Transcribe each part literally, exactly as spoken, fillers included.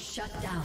Shut down.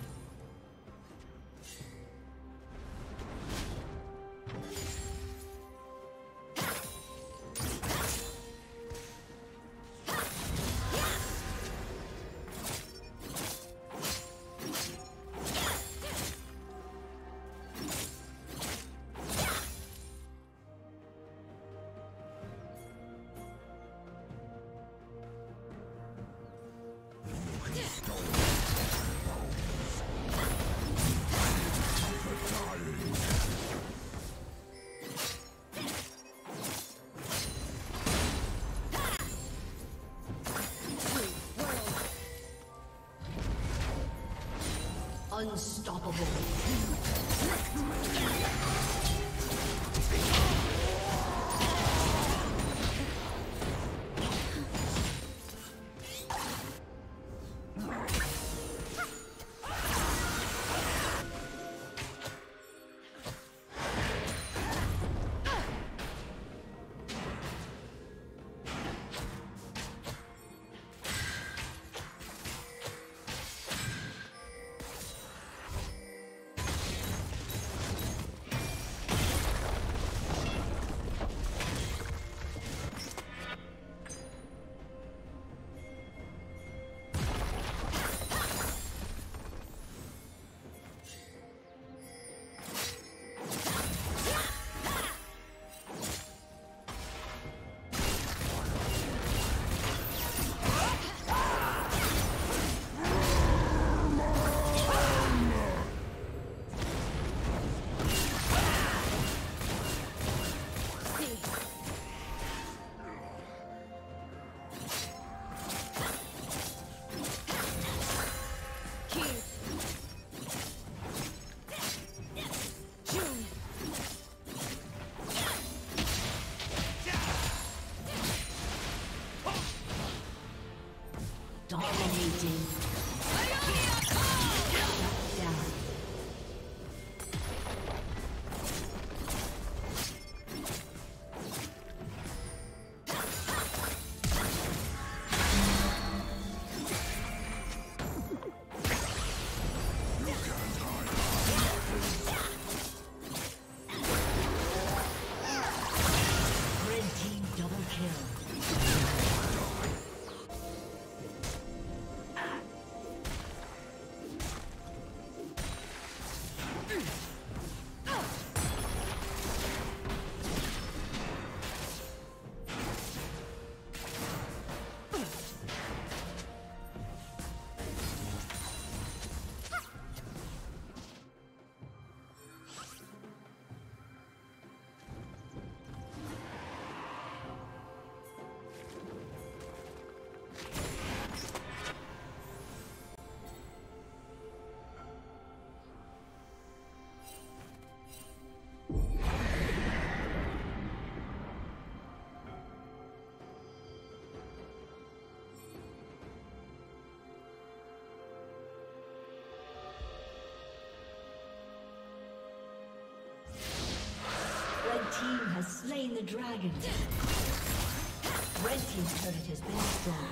Unstoppable. team has slain the dragon. Red team's turret has been destroyed.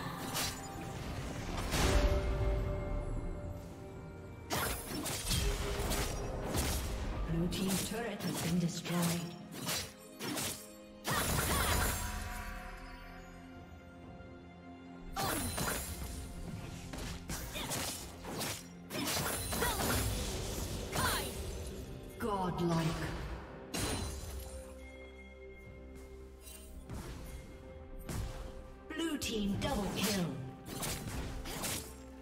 Blue team's turret has been destroyed. Godlike. Blue team double kill.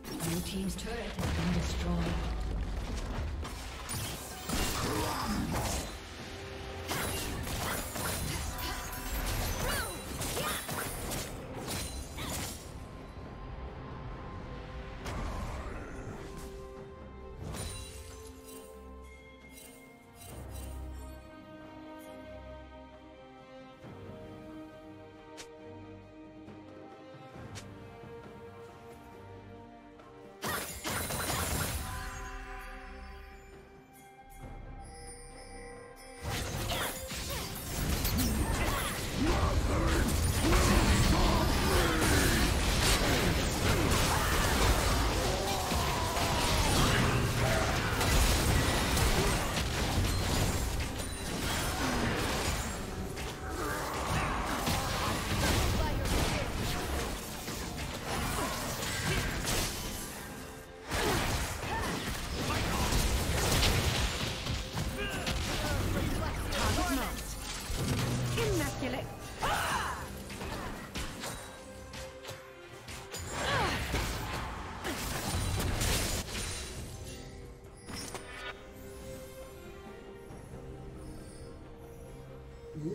Blue team's turret has been destroyed.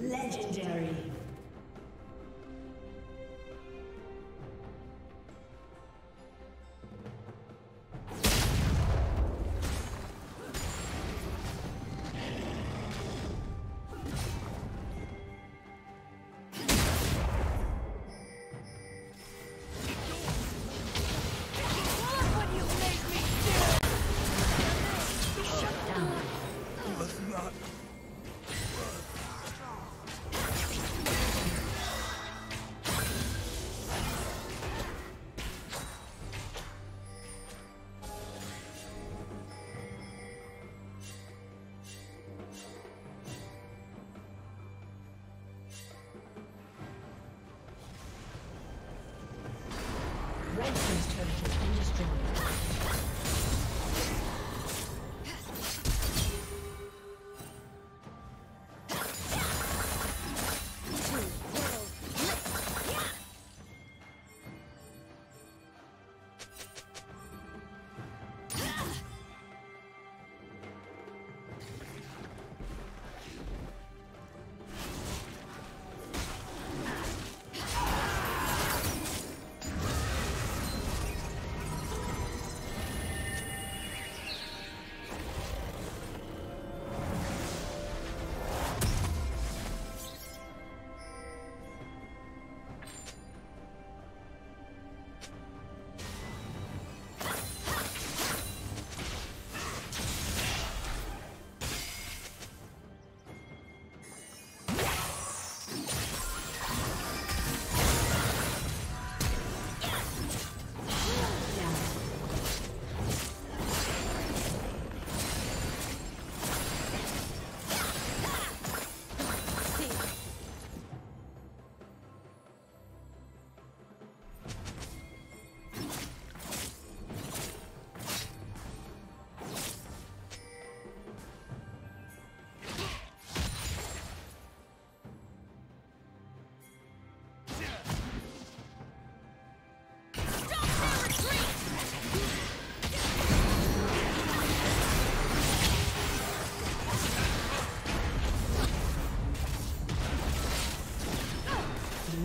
Legendary. Red team's turret has been destroyed.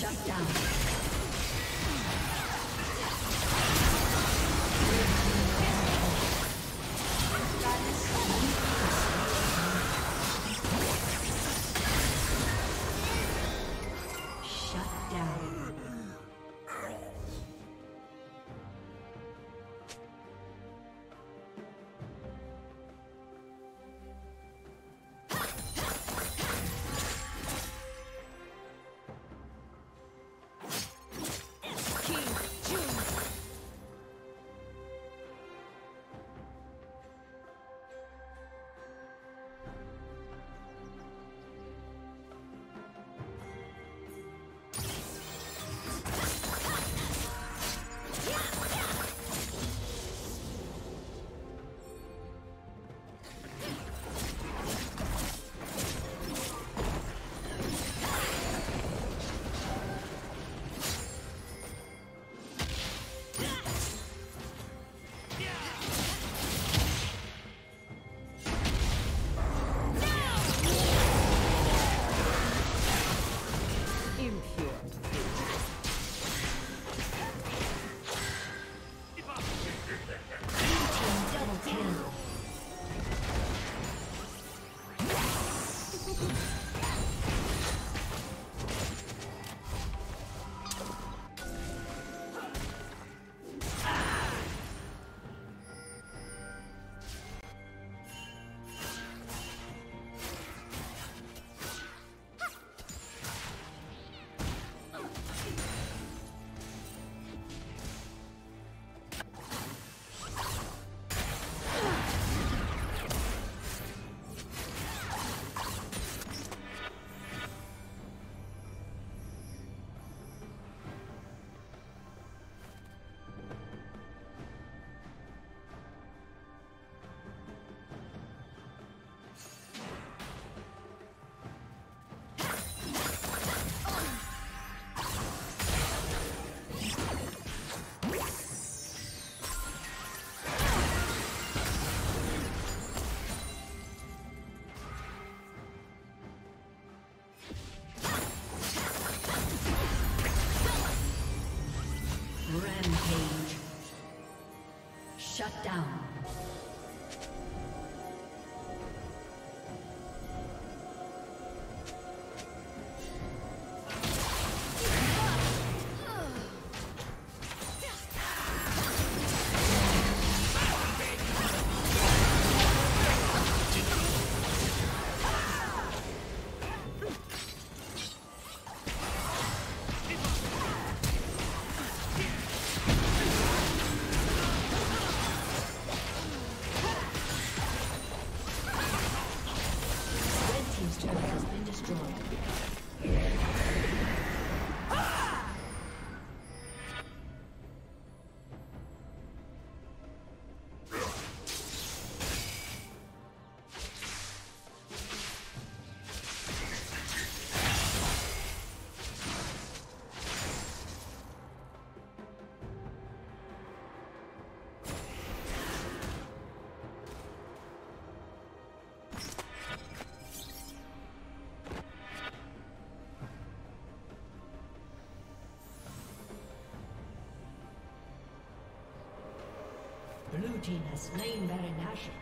Shut down. Shut down. Blue team has slain Baron Nashor.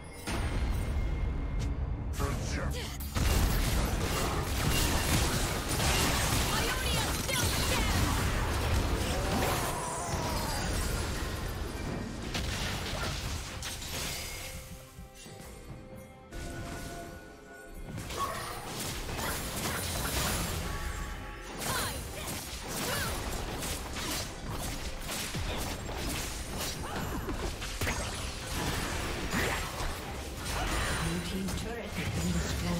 Turret has been destroyed.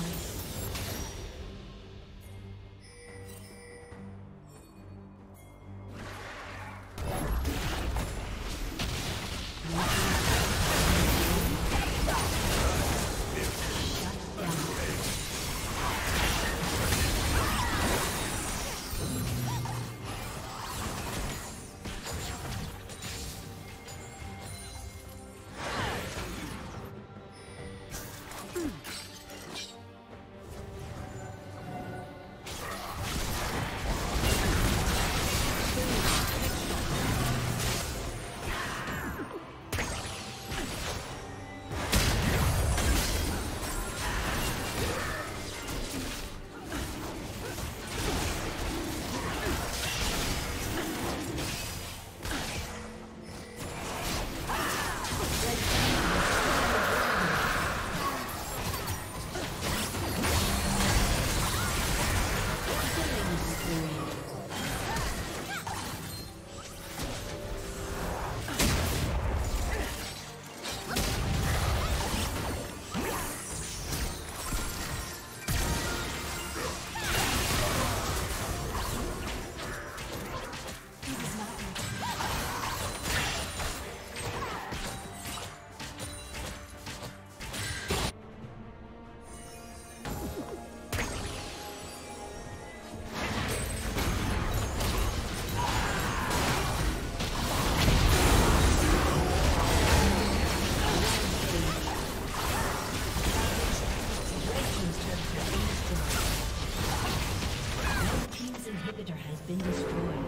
inhibitor has been destroyed.